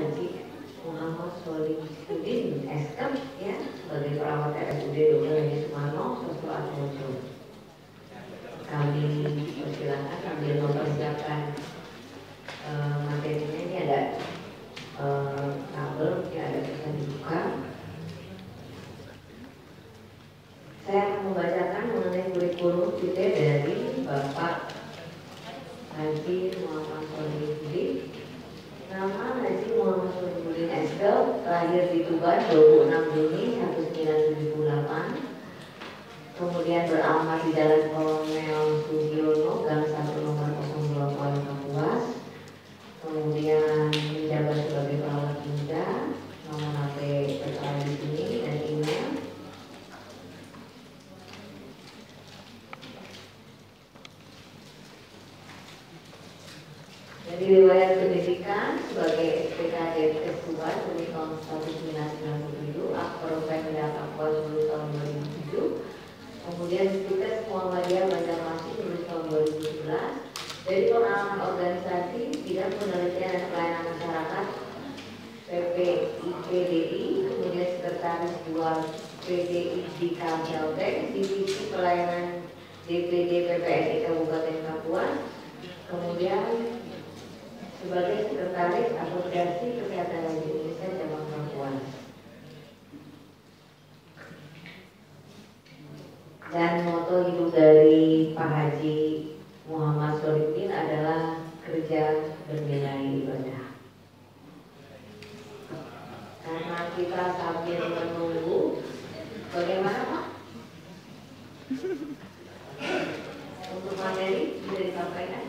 Haji Muhammad Sholichuddin S.Kep ya, sebagai perawat RSUD Dr. Haji Sumarno sesuatu muncul. Kami persilakan sambil mempersiapkan materinya. Ini ada tabel yang ada bisa dibuka. Saya akan membacakan mengenai kurikulum vitae dari Bapak Haji Muhammad Sholichuddin. Nama Haji Muhammad Sholichuddin S.Kep, lahir di Tuban 26 Juni 1978, kemudian beramal di Jalan Pongmel Sudiono, Gang 1 nomor 02 Kapuas, kemudian menjabat sebagai perawat muda, nomor HP tertera di sini dan email. Jadi riwayat pendidikan sebagai SPKD KESKUAS dari tahun 1997, aktor Pemda Kapuas dari tahun 2007, kemudian KESKUAM LAYA MAJAR MASI dari tahun 2011, dari pengalaman organisasi bidang penelitian dan pelayanan masyarakat PPIPDI, kemudian sekretaris 2 PDIDI KAMDALTE, divisi pelayanan DPD-PPNI Kabupaten Kapuas, kemudian sebagai sekretaris Asosiasi Kesehatan Haji Indonesia cabang Kapuas. Dan moto hidup dari Pak Haji Muhammad Sholichuddin adalah kerja bernilai ibadah. Karena kita sambil menunggu, bagaimana Pak? Untuk materi bisa disampaikan.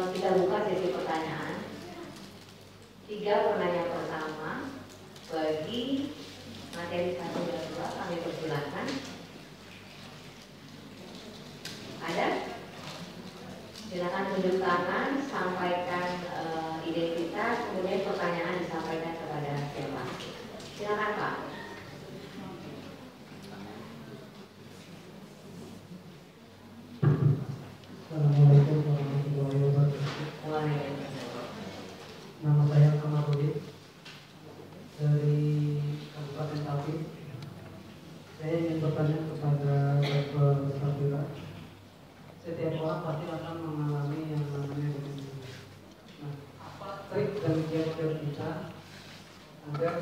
kita buka sesi pertanyaan. 3 pertanyaan pertama bagi materi 1 dan 2 kami persilakan. Ada? Silakan tunjuk tangan, sampaikan identitas, kemudian pertanyaan disampaikan kepada siapa. Silakan Pak. Assalamualaikum warahmatullahi wabarakatuh. Nama saya Kamaludin dari Kabupaten Kapuas. Saya ingin bertanya kepada Bapak Hafira. Setiap orang pasti akan mengalami yang namanya depresi. Nah, apa trik dan kiat-kiat kita agar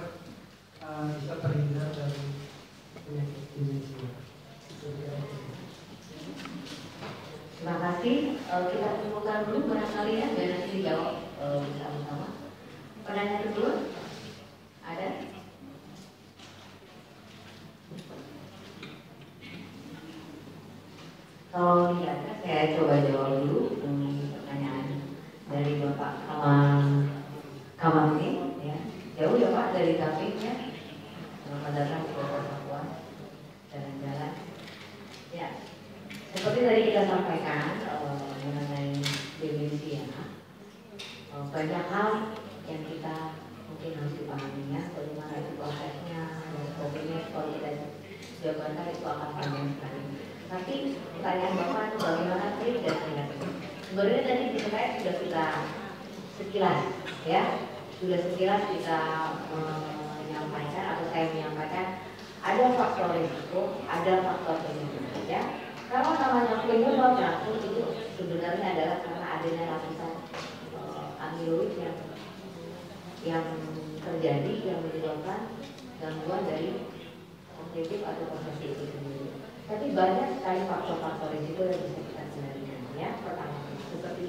bisa terhindar dari penyakit depresi? Terima kasih. Kita kumpulkan dulu barangkali ya, biar nanti dijawab bersama-sama. Pertanyaan kedua, ada? Kalau tidak ada, saya coba jawab dulu pertanyaan dari Bapak Kamaludin. Ya, jauh ya Pak dari kami ya. Selamat datang di Kota Kapuas, jalan-jalan. Ya. Seperti tadi kita sampaikan mengenai demensia, banyak hal yang kita mungkin harus dipahami ya, bagaimana itu prosesnya dan sebagainya. Kalau kita jabarkan itu akan panjang sekali. Tapi pertanyaan Bapak itu bagaimana trik dan kiat? Sebenarnya tadi terkait sudah kita sekilas ya, sudah sekilas kita menyampaikan atau saya menyampaikan ada faktor risiko, ada faktor penyebab ya. Kalau namanya penyebab maksud itu sebenarnya adalah karena adanya lapisan amiloid yang terjadi yang menyebabkan gangguan dari kognitif atau kognitif itu sendiri. Tapi banyak sekali faktor-faktor risiko yang bisa kita kendalikan ya. Pertama, seperti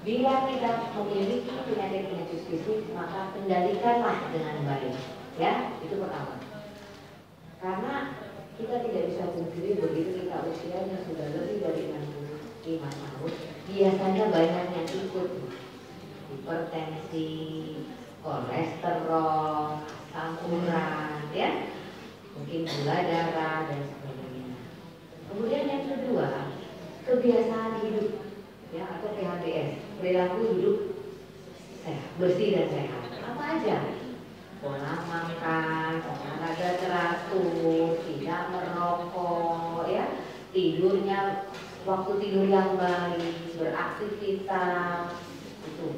bila kita memiliki penyakit fisik maka kendalikanlah dengan baik ya, itu pertama. Karena kita tidak bisa pungkiri begitu kita usianya sudah lebih dari 65 tahun biasanya banyak yang ikut hipertensi, kolesterol, asam urat, ya, mungkin gula darah dan sebagainya. Kemudian yang kedua kebiasaan hidup ya atau PHBS, perilaku hidup sehat, bersih dan sehat. Apa aja? Pola makan, olahraga teratur, tidak merokok, ya, tidurnya, waktu tidur yang baik, beraktivitas, itu.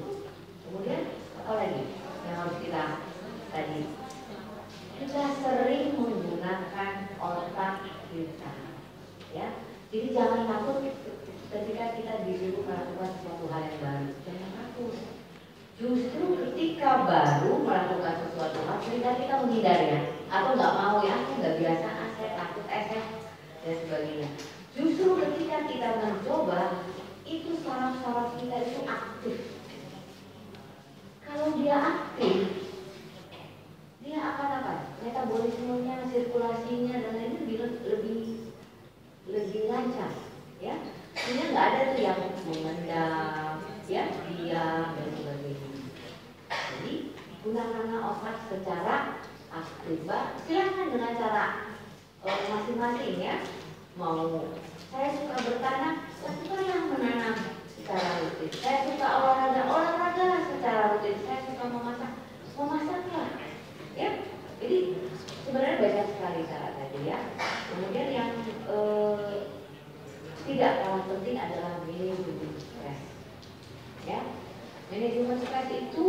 Kemudian apa lagi yang harus kita tadi? Kita sering menggunakan otak kita, ya. Jadi jangan takut ketika kita disuruh melakukan sesuatu hal yang baru, jangan takut. Justru ketika baru melakukan sesuatu hal, seringkali kita menghindarinya atau nggak mau, ya, aku nggak biasa, saya takut dan sebagainya. Justru ketika kita mencoba, itu saraf-saraf kita itu aktif. Kalau dia aktif, dia akan apa? Metabolismenya, sirkulasinya dan lainnya lebih lancar, ya. Ini nggak ada tuh yang memendam, ya, diam dan sebagainya. Jadi gunakanlah otak secara aktif. Silahkan dengan cara masing-masing, ya. Mau saya suka bertanam, lakukanlah menanam secara rutin. Saya suka olahraga, olahragalah secara rutin. Saya suka memasak, memasaklah, ya. Jadi sebenarnya banyak sekali cara tadi, ya. Kemudian yang tidak kalah penting adalah manajemen stres, ya. Manajemen stres itu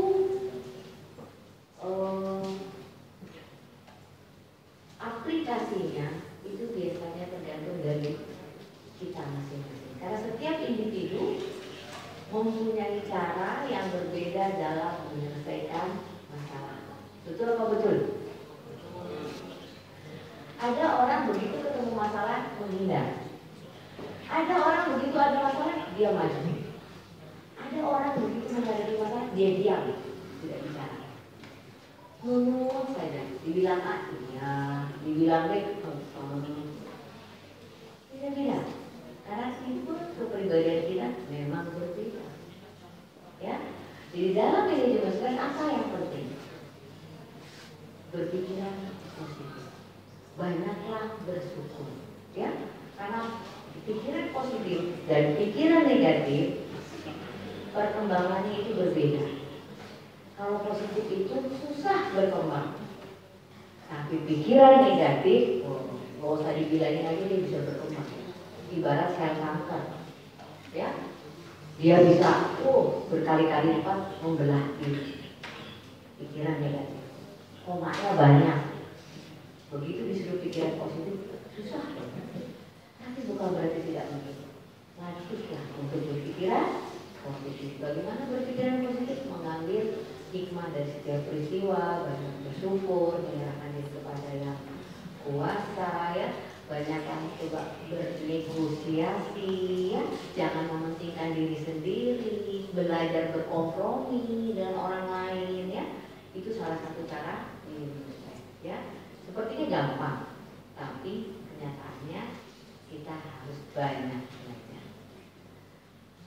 aplikasinya itu biasanya tergantung dari kita masing-masing, karena setiap individu mempunyai cara yang berbeda dalam menyelesaikan masalah. Betul apa betul? Ada orang begitu ketemu masalah menghindar. Ada orang begitu ada masalah dia maju. Ada orang begitu menghadapi masalah dia diam, tidak bicara. Menurut saja, dibilang artinya, dibilang deh, beda-beda. Karena simpul kepribadian kita memang berbeda, ya. Jadi dalam manajemen stres apa yang penting? Berpikiran positif, banyaklah bersyukur, ya. Karena pikiran positif dan pikiran negatif perkembangannya itu berbeda. Kalau positif itu susah berkembang, tapi pikiran negatif, nggak usah dibilangin aja, dia bisa berkembang. Ibarat sel kanker, ya, dia bisa berkali-kali lipat membelah diri. Pikiran negatif, komanya banyak. Begitu disuruh pikiran positif, susah. Tapi bukan berarti tidak mungkin. Latihlah untuk berpikiran positif. Bagaimana berpikiran positif? Mengambil hikmah dari setiap peristiwa, banyak bersyukur, menyerahkan diri kepada yang kuasa, ya. Banyak yang coba bernegosiasi, ya. Jangan mementingkan diri sendiri, belajar berkompromi dengan orang lain, ya. Itu salah satu cara menurut saya, ya. Sepertinya gampang, tapi kenyataannya kita harus banyak belajar.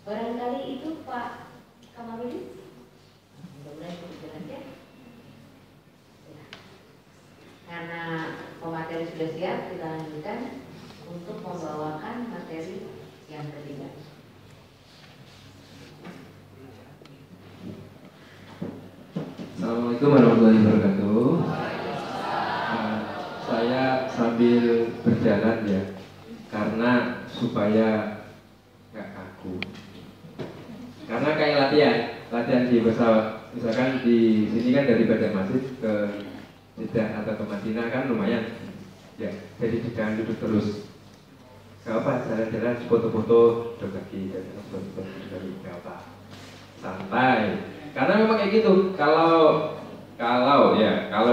Barangkali itu Pak Kamarudin, mudah-mudahan cukup jelas, ya. Karena pemateri sudah siap, kita lanjutkan untuk membawakan materi yang ketiga. Assalamualaikum warahmatullahi wabarakatuh. Saya sambil berjalan, ya, karena supaya nggak kaku. Karena kayak latihan di pesawat, misalkan di sini kan dari Banjarmasin ke Jeddah atau ke Madinah kan lumayan, ya. Jadi jangan duduk terus. Gak apa, jalan-jalan, foto-foto, duduk lagi, gak apa, santai. Karena memang kayak gitu. Kalau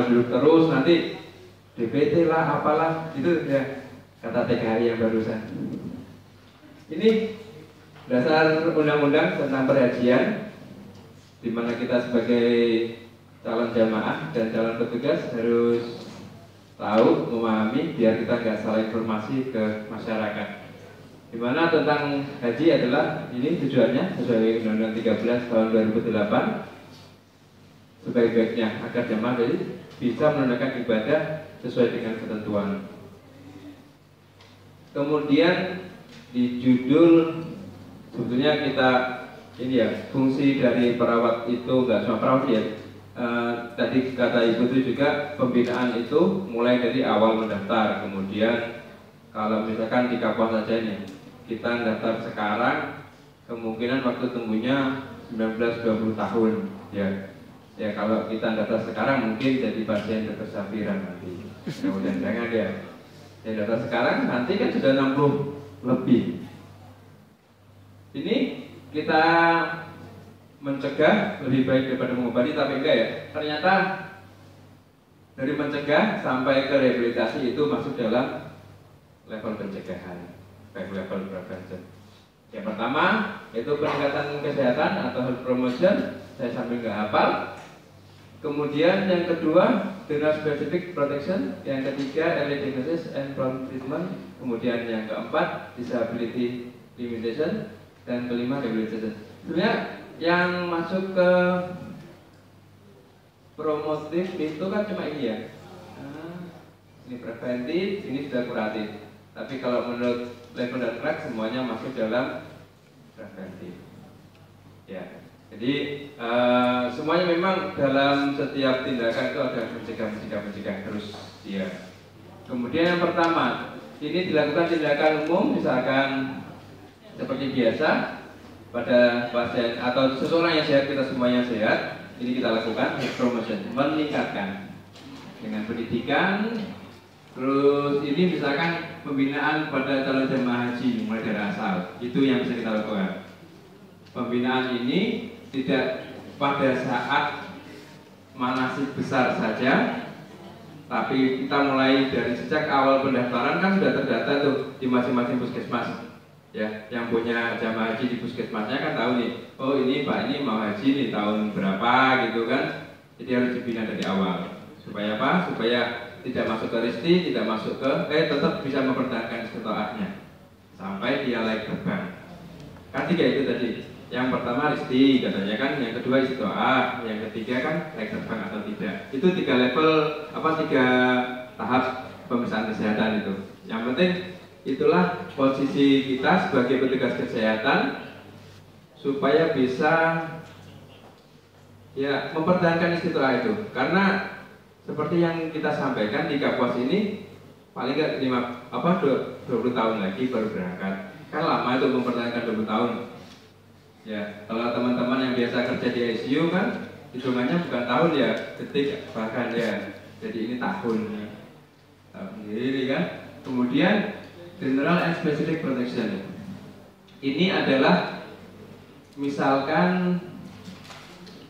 duduk terus nanti DPT lah, apalah itu, ya. Kata TKHI yang barusan ini dasar undang-undang tentang perhajian, di mana kita sebagai calon jamaah dan calon petugas harus tahu, memahami, biar kita nggak salah informasi ke masyarakat. Di mana tentang haji adalah ini tujuannya sesuai Undang-Undang 13 tahun 2008 sebaik-baiknya agar jamaah jadi bisa menunaikan ibadah sesuai dengan ketentuan. Kemudian di judul sebetulnya kita ini ya, fungsi dari perawat itu nggak cuma perawat ya. Tadi kata Ibu itu juga pembinaan itu mulai dari awal mendaftar, kemudian kalau misalkan di Kapuas saja nih, kita mendaftar sekarang, kemungkinan waktu tunggunya 19-20 tahun ya. Ya kalau kita daftar sekarang mungkin jadi pasien dokter Zafira nanti. Kemudian jangan ya. Ya daftar sekarang nanti kan sudah 60 lebih. Ini kita mencegah lebih baik daripada mengobati, tapi enggak ya. Ternyata dari mencegah sampai ke rehabilitasi itu masuk dalam level pencegahan, baik level prevention. Yang pertama itu peningkatan kesehatan atau health promotion. Saya sambil nggak hafal. Kemudian yang kedua, general specific protection. Yang ketiga, early diagnosis and prompt treatment. Kemudian yang keempat, disability limitation. Dan kelima, rehabilitation. Sebenarnya yang masuk ke promotif itu kan cuma ini ya. Ini preventif, ini sudah kuratif. Tapi kalau menurut level dan track semuanya masuk dalam preventif. Ya. Jadi semuanya memang dalam setiap tindakan itu ada mencegah terus ya. Kemudian yang pertama, ini dilakukan tindakan umum, misalkan seperti biasa pada pasien atau seseorang yang sehat, kita semuanya sehat. Ini kita lakukan promotion, meningkatkan dengan pendidikan. Terus ini misalkan pembinaan pada calon jemaah haji mulai dari asal, itu yang bisa kita lakukan. Pembinaan ini tidak pada saat manasik besar saja, tapi kita mulai dari sejak awal pendaftaran kan sudah terdata tuh di masing-masing puskesmas ya. Yang punya jamaah haji di puskesmasnya kan tahu nih, oh ini Pak ini mau haji nih tahun berapa gitu kan. Jadi harus dibina dari awal supaya apa? Supaya tidak masuk ke RISTI, tidak masuk ke tetap bisa mempertahankan istithaahnya sampai dia layak terbang. Kan tiga itu tadi. Yang pertama RISTI katanya kan, yang kedua istithaah, yang ketiga kan layak terbang atau tidak. Itu tiga level apa, tiga tahap pemeriksaan kesehatan itu. Yang penting itulah posisi kita sebagai petugas kesehatan supaya bisa ya mempertahankan istithaah itu. Karena seperti yang kita sampaikan di Kapuas ini paling nggak 20 tahun lagi baru berangkat. Kan lama itu mempertahankan 20 tahun. Ya, kalau teman-teman yang biasa kerja di ICU kan hitungannya bukan tahun ya, detik bahkan ya. Jadi ini tahun. Ini kan. Kemudian general and specific protection. Ini adalah misalkan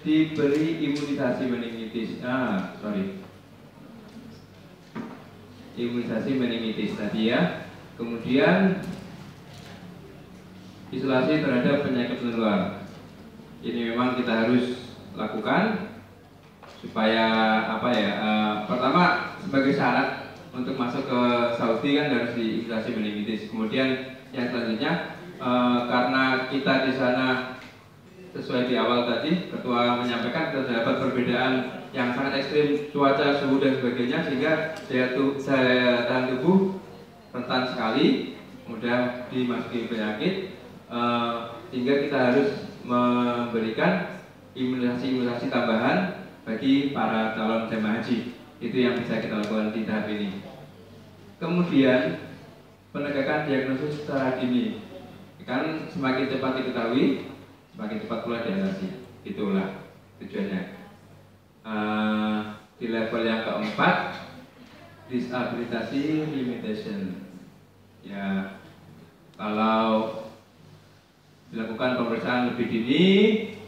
diberi imunisasi meningitis. Imunisasi meningitis tadi ya. Kemudian isolasi terhadap penyakit menular. Ini memang kita harus lakukan supaya apa ya? Pertama sebagai syarat untuk masuk ke Saudi kan harus diisolasi meningitis. Kemudian yang selanjutnya karena kita di sana sesuai di awal tadi ketua menyampaikan terdapat perbedaan yang sangat ekstrim cuaca, suhu dan sebagainya sehingga daya tahan tubuh rentan sekali, mudah dimasuki penyakit. Sehingga kita harus memberikan imunisasi tambahan bagi para calon jemaah haji. Itu yang bisa kita lakukan di tahap ini. Kemudian penegakan diagnosis secara dini. Kan semakin cepat diketahui, semakin cepat pula diatasi. Itulah tujuannya. Di level yang keempat, disability limitation. Ya, kalau dilakukan pemeriksaan lebih dini,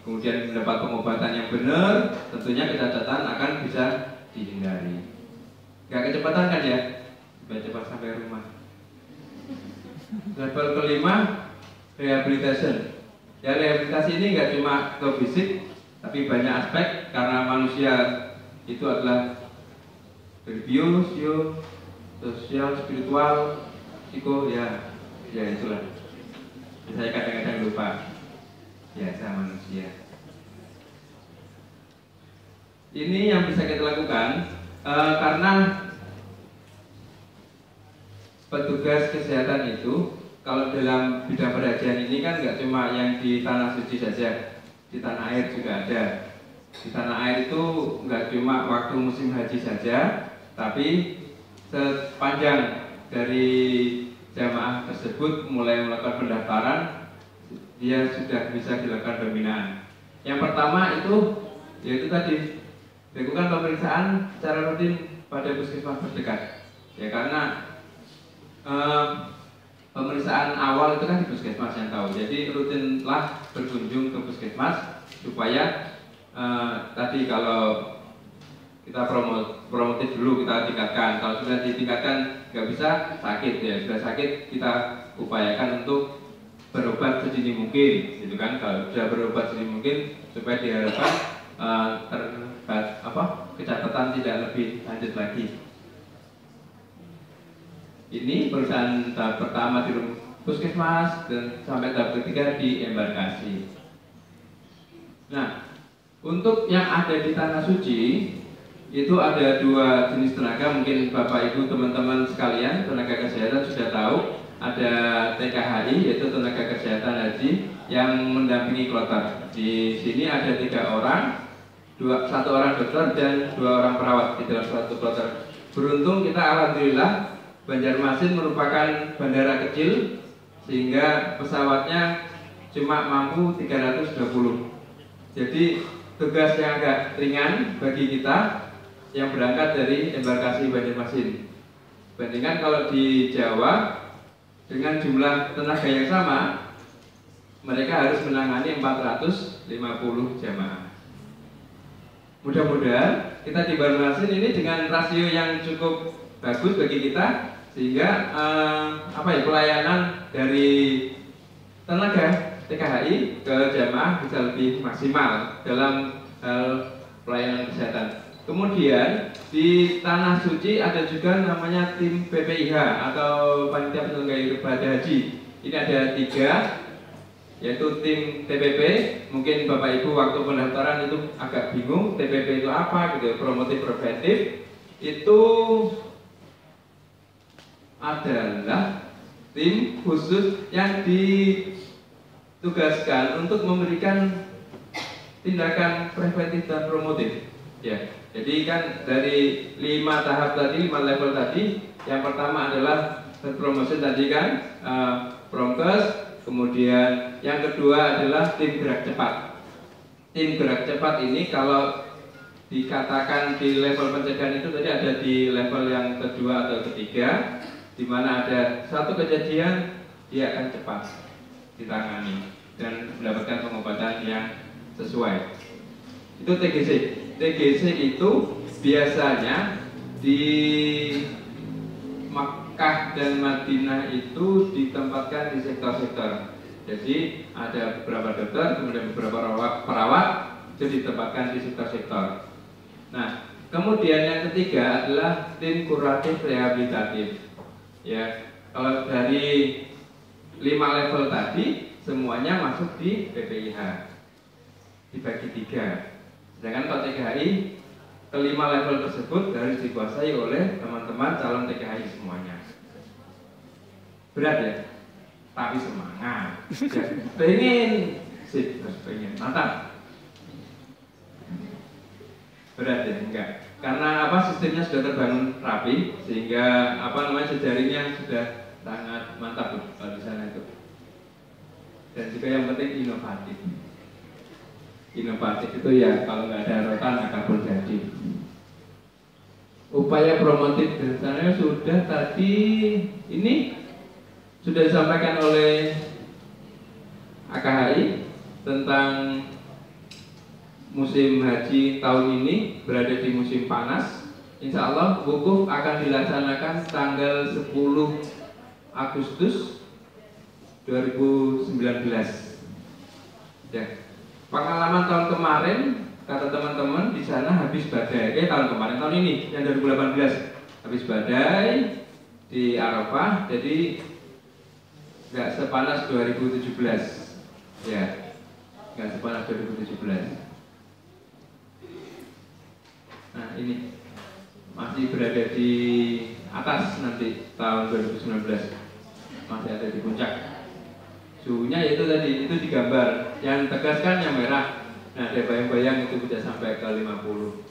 kemudian mendapat pengobatan yang benar, tentunya kecacatan akan bisa dihindari. Gak kecepatan kan ya, supaya cepat sampai rumah. Level kelima, rehabilitation. Ya rehabilitasi ini nggak cuma ke fisik, tapi banyak aspek karena manusia itu adalah berbio, sosial, spiritual, psiko, ya itulah. Saya kadang-kadang lupa biasa manusia. Ini yang bisa kita lakukan karena petugas kesehatan itu kalau dalam bidang pendajian ini kan nggak cuma yang di tanah suci saja, di tanah air juga ada. Di tanah air itu nggak cuma waktu musim haji saja, tapi sepanjang dari jamaah tersebut mulai melakukan pendaftaran, dia sudah bisa dilakukan pembinaan. Yang pertama itu yaitu tadi lakukan pemeriksaan secara rutin pada puskesmas terdekat. Ya karena pemeriksaan awal itu kan di puskesmas yang tahu. Jadi rutinlah berkunjung ke puskesmas supaya tadi kalau kita promotif dulu kita tingkatkan. Kalau sudah ditingkatkan nggak bisa sakit ya, sudah sakit kita upayakan untuk berobat sedini mungkin, gitu kan? Kalau sudah berobat sedini mungkin supaya diharapkan kecatatan tidak lebih lanjut lagi. Ini perusahaan tahap pertama di puskesmas dan sampai tahap ketiga di embarkasi. Nah, untuk yang ada di tanah suci itu ada dua jenis tenaga, mungkin Bapak Ibu teman-teman sekalian tenaga kesehatan sudah tahu. Ada TKHI yaitu tenaga kesehatan haji yang mendampingi kloter. Di sini ada 3 orang, 1 orang dokter dan 2 orang perawat di dalam 1 kloter. Beruntung kita alhamdulillah Banjarmasin merupakan bandara kecil sehingga pesawatnya cuma mampu 320. Jadi tugas yang agak ringan bagi kita yang berangkat dari embarkasi Banjarmasin. Bandingkan kalau di Jawa dengan jumlah tenaga yang sama, mereka harus menangani 450 jamaah. Mudah-mudahan kita di Banjarmasin ini dengan rasio yang cukup bagus bagi kita sehingga pelayanan dari tenaga TKHI ke jamaah bisa lebih maksimal dalam hal pelayanan kesehatan. Kemudian di Tanah Suci ada juga namanya tim PPIH atau Panitia Penyelenggara Ibadah Haji. Ini ada 3, yaitu tim TPP. Mungkin Bapak Ibu waktu pendaftaran itu agak bingung TPP itu apa gitu, promotif preventif. Itu adalah tim khusus yang ditugaskan untuk memberikan tindakan preventif dan promotif. Ya, jadi kan dari 5 tahap tadi, 5 level tadi, yang pertama adalah promosi tadi kan, promkes, kemudian yang kedua adalah tim gerak cepat. Tim gerak cepat ini kalau dikatakan di level pencegahan itu tadi ada di level yang kedua atau ketiga, di mana ada 1 kejadian dia akan cepat ditangani dan mendapatkan pengobatan yang sesuai. Itu TGC. TGC itu biasanya di Makkah dan Madinah itu ditempatkan di sektor-sektor. Jadi ada beberapa dokter, kemudian beberapa perawat itu ditempatkan di sektor-sektor. Nah, kemudian yang ketiga adalah tim kuratif rehabilitatif. Ya, kalau dari 5 level tadi semuanya masuk di PPIH dibagi 3. Sedangkan kalau TKHI, kelima level tersebut harus dikuasai oleh teman-teman calon TKHI semuanya. Berat ya? Tapi semangat. Pengen, sip, harus pengen, mantap. Berat ya? Enggak. Karena sistemnya sudah terbangun rapi, sehingga jejaringnya sudah sangat mantap kalau di sana itu. Dan juga yang penting inovatif. Inovatif itu ya kalau nggak ada rotan akan terjadi. Upaya promotif dasarnya sudah tadi ini sudah disampaikan oleh AKHI tentang musim haji tahun ini berada di musim panas. Insya Allah wukuf akan dilaksanakan tanggal 10 Agustus 2019. Ya. Pengalaman tahun kemarin, kata teman-teman di sana habis badai. Tahun ini, yang 2018 habis badai di Arafah, jadi nggak sepanas 2017. Ya, nggak sepanas 2017. Nah ini masih berada di atas nanti tahun 2019. masih ada di puncak. Suhunya yaitu tadi, itu digambar. Yang tegaskan yang merah. Nah, ada bayang-bayang itu sudah sampai ke 50.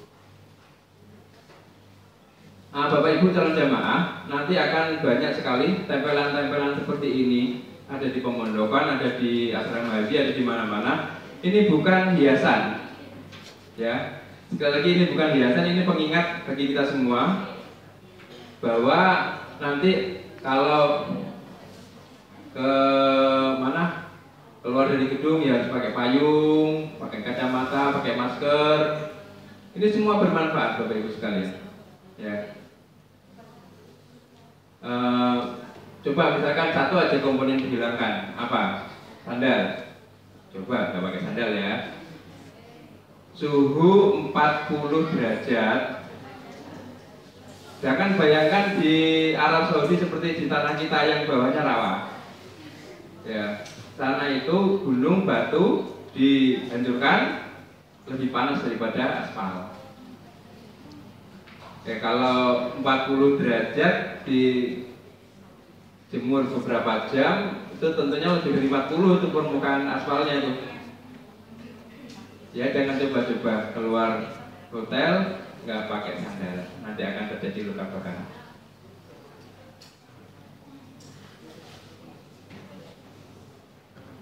Nah, Bapak Ibu calon jamaah, nanti akan banyak sekali tempelan-tempelan seperti ini. Ada di pemondokan, ada di asrama haji, ada di mana-mana. Ini bukan hiasan, ya. Sekali lagi ini bukan hiasan, ini pengingat bagi kita semua bahwa nanti kalau ke mana keluar dari gedung ya harus pakai payung, pakai kacamata, pakai masker. Ini semua bermanfaat Bapak Ibu sekalian. Ya. Coba misalkan satu aja komponen dihilangkan, apa? Sandal. Coba nggak pakai sandal ya. Suhu 40 derajat. Jangan bayangkan di Arab Saudi seperti di tanah kita yang bawahnya rawa. Ya, sana itu gunung batu dihancurkan lebih panas daripada aspal. Ya, kalau 40 derajat dijemur beberapa jam itu tentunya lebih dari 40 itu permukaan aspalnya itu. Ya, jangan coba-coba keluar hotel nggak pakai sandal, nanti akan terjadi luka bakar.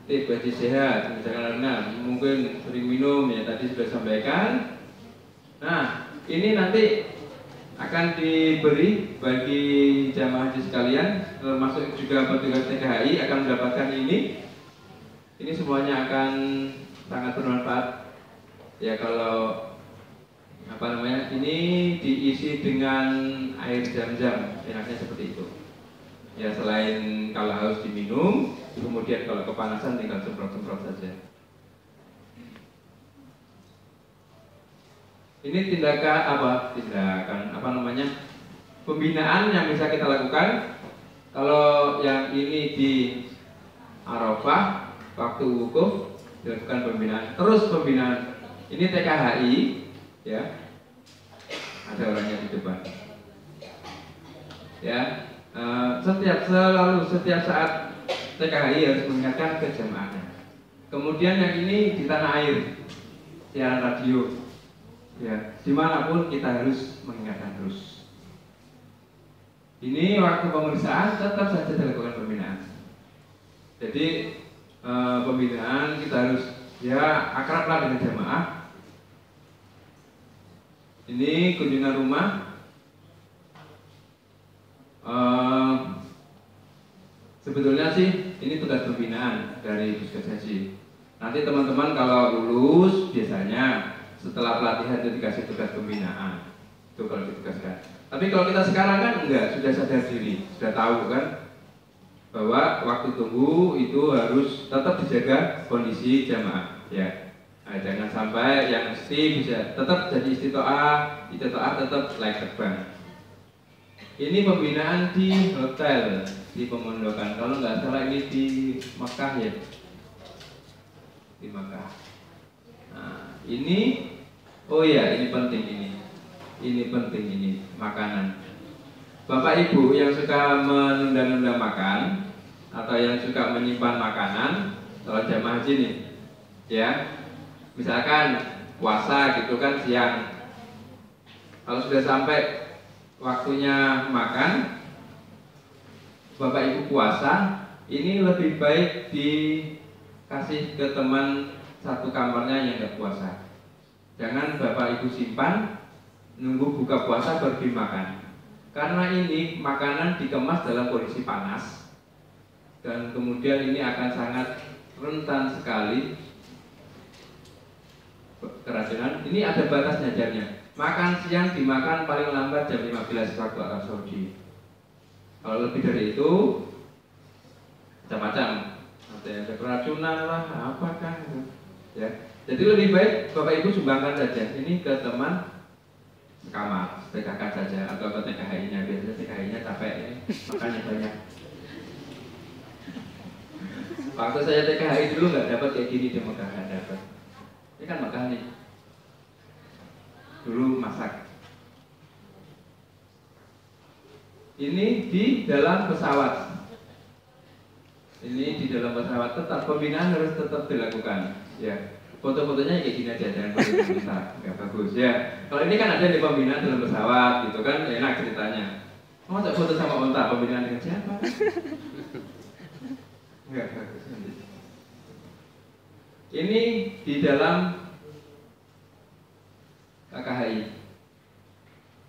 Tip bagi sehat, misalkan mungkin sering minum ya tadi sudah sampaikan. Nah, ini nanti akan diberi bagi jamaah haji sekalian, termasuk juga petugas TKHI akan mendapatkan ini. Ini semuanya akan sangat bermanfaat. Ya kalau apa namanya ini diisi dengan air zam-zam, enaknya seperti itu. Ya selain kalau haus diminum, kemudian kalau kepanasan tinggal semprot-semprot saja. Ini tindakan pembinaan yang bisa kita lakukan. Kalau yang ini di Arafah waktu wukuf dilakukan pembinaan, terus pembinaan. Ini TKHI, ya, ada orangnya di depan. Ya, setiap saat TKHI harus mengingatkan ke jamaahnya. Kemudian yang ini di tanah air, siaran radio, ya, dimanapun kita harus mengingatkan terus. Ini waktu pemeriksaan tetap saja dilakukan pembinaan. Jadi pembinaan kita harus ya akrablah dengan jamaah. Ini kunjungan rumah. Sebetulnya sih ini tugas pembinaan dari Puskas Haji. Nanti teman-teman kalau lulus biasanya setelah pelatihan itu dikasih tugas pembinaan. Itu kalau ditugaskan. Tapi kalau kita sekarang kan enggak, sudah sadar diri, sudah tahu kan bahwa waktu tunggu itu harus tetap dijaga kondisi jamaah, ya. Nah, jangan sampai yang mesti bisa tetap jadi istithaah tetap layak terbang. Ini pembinaan di hotel, di pemondokan. Kalau nggak salah ini di Makkah ya, di Makkah. Nah, ini, oh ya, ini penting ini makanan. Bapak Ibu yang suka menunda-nunda makan atau yang suka menyimpan makanan, kalau jamaah haji nih, ya. Misalkan puasa gitu kan siang, kalau sudah sampai waktunya makan, Bapak Ibu puasa, ini lebih baik dikasih ke teman satu kamarnya yang nggak puasa. Jangan Bapak Ibu simpan, nunggu buka puasa baru dimakan. Karena ini makanan dikemas dalam kondisi panas, dan kemudian ini akan sangat rentan sekali keracunan. Ini ada batas jajarnya. Makan siang dimakan paling lambat jam 15 waktu Arab Saudi. Kalau lebih dari itu macam-macam, ada keracunan lah, apakah ya. Jadi lebih baik Bapak Ibu sumbangkan saja ini ke teman sekamar, sedekahkan saja atau ke TKHI-nya. Biasanya TKHI-nya capek ya, makannya banyak. Waktu saya TKHI dulu nggak dapat kayak gini di Mekkah, nggak dapat. Ini kan Mekkah nih. Dulu masak. Ini di dalam pesawat. Ini di dalam pesawat tetap pembinaan harus tetap dilakukan. Ya, foto-fotonya kayak gini aja, jangan foto besar, nggak bagus ya. Kalau ini kan ada di pembinaan dalam pesawat, gitu kan enak ceritanya. Mau tak foto sama onta pembinaan dengan siapa? Nggak bagus. Ini di dalam TKHI.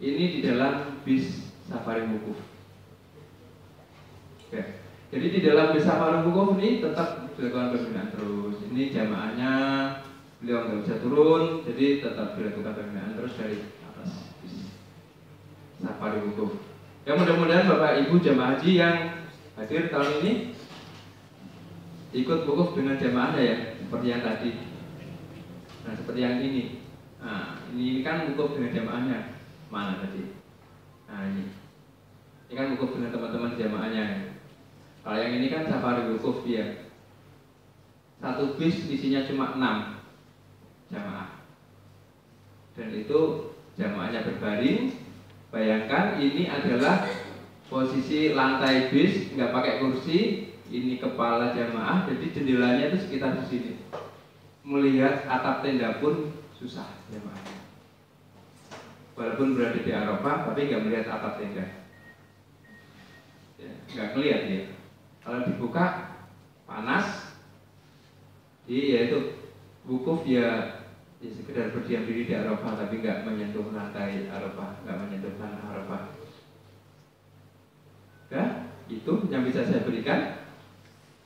Ini di dalam bis safari wukuf. Ya. Jadi di dalam bisa warung wukuf ini tetap dilakukan pembinaan terus. Ini jamaahnya beliau nggak bisa turun, jadi tetap dilakukan pembinaan terus dari atas safari wukuf. Ya mudah-mudahan Bapak Ibu jamaah haji yang hadir tahun ini ikut wukuf dengan jamaahnya ya, seperti yang tadi. Nah seperti yang ini. Nah ini kan wukuf dengan jamaahnya mana tadi? Nah ini. Ini kan wukuf dengan teman-teman jamaahnya. Ya. Kalau yang ini kan safari wukuf ya. Satu bis isinya cuma 6 jamaah. Dan itu jamaahnya berbaring. Bayangkan ini adalah posisi lantai bis, nggak pakai kursi. Ini kepala jamaah, jadi jendelanya itu sekitar di sini. Melihat atap tenda pun susah jamaah. Walaupun berada di Arafah, tapi nggak melihat atap tenda. Nggak kelihatan ya. Kalau dibuka panas, iya itu wukuf ya sekedar berdiam diri di Arafah tapi nggak menyentuh lantai Arafah, nggak menyentuh tanah Arafah. Ya, itu yang bisa saya berikan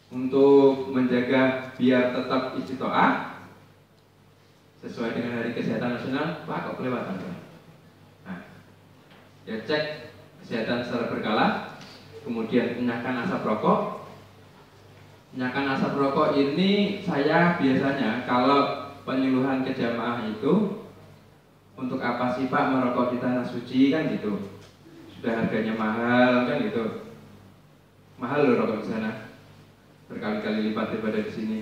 untuk menjaga biar tetap istithaah sesuai dengan Hari Kesehatan Nasional. Pak kok kelewatan? Nah, ya cek kesehatan secara berkala. Kemudian menyahkan asap rokok. Menyahkan asap rokok ini saya biasanya kalau penyuluhan ke jamaah itu, untuk apa sih Pak merokok di tanah suci kan gitu. Sudah harganya mahal kan gitu. Mahal loh rokok di sana. Berkali-kali lipat daripada di sini.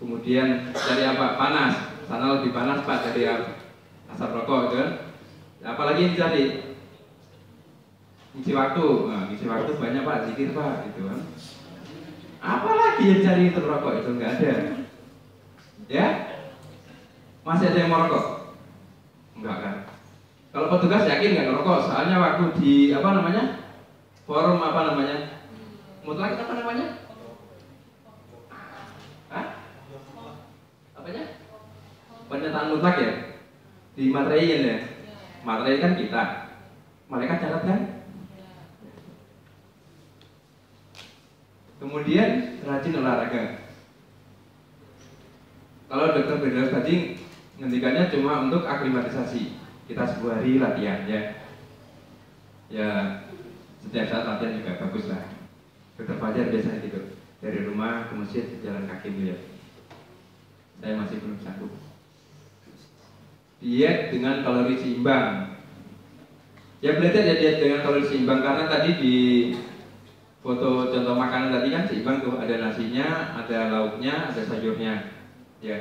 Kemudian dari apa? Panas. Sana lebih panas Pak dari asap rokok kan. Apalagi yang jadi ngisi waktu, nah, ngisi waktu banyak Pak, zikir Pak, gitu kan. Apalagi yang cari itu merokok itu nggak ada, ya? Masih ada yang mau rokok? Enggak kan? Kalau petugas yakin nggak ngerokok, soalnya waktu di forum apa namanya, mutlak apa namanya? Hah? Apanya? Pernyataan mutlak ya? Di materai ya, materai kan kita, mereka catat kan? Kemudian rajin olahraga. Kalau dokter Firdaus tadi ngendikannya cuma untuk aklimatisasi. Kita 10 hari latihan ya. Ya setiap saat latihan juga bagus lah. Dokter Fajar biasanya gitu. Dari rumah ke masjid jalan kaki beliau. Saya masih belum sanggup. Diet dengan kalori seimbang. Ya belajar ya diet dengan kalori seimbang karena tadi di foto contoh makanan tadi kan seimbang tuh, ada nasinya, ada lauknya, ada sayurnya, ya.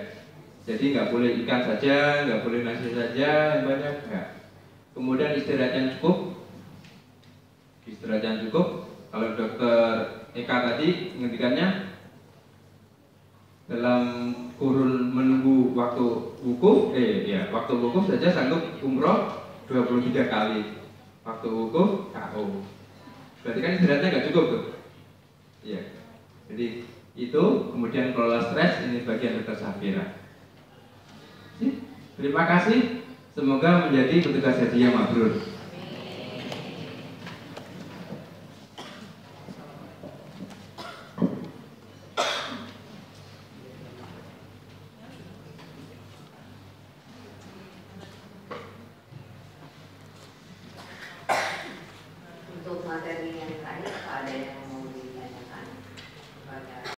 Jadi nggak boleh ikan saja, nggak boleh nasi saja yang banyak, nggak. Kemudian istirahat yang cukup, Kalau dokter Eka tadi ngendikannya dalam kurun menunggu waktu wukuf, waktu wukuf saja sanggup umroh 23 kali, waktu wukuf KO. Berarti kan istirahatnya nggak cukup tuh. Iya. Jadi itu kemudian kelola stres ini bagian dokter Hafira. Terima kasih. Semoga menjadi petugas haji yang mabrur.